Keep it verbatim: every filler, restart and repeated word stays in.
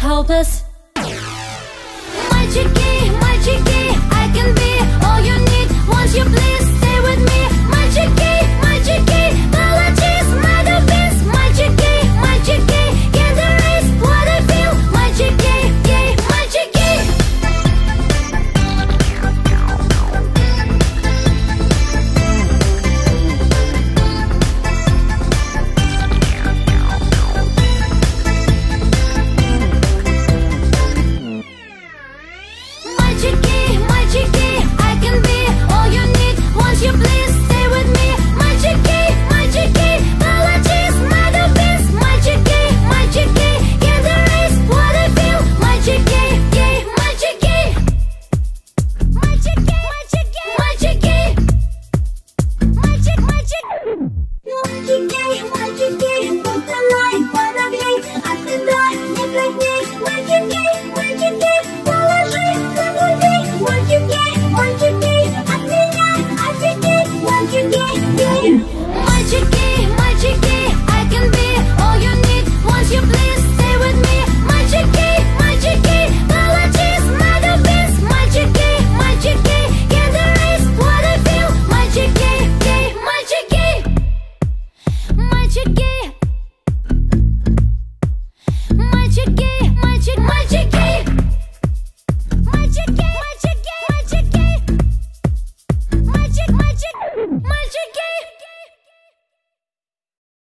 Help us.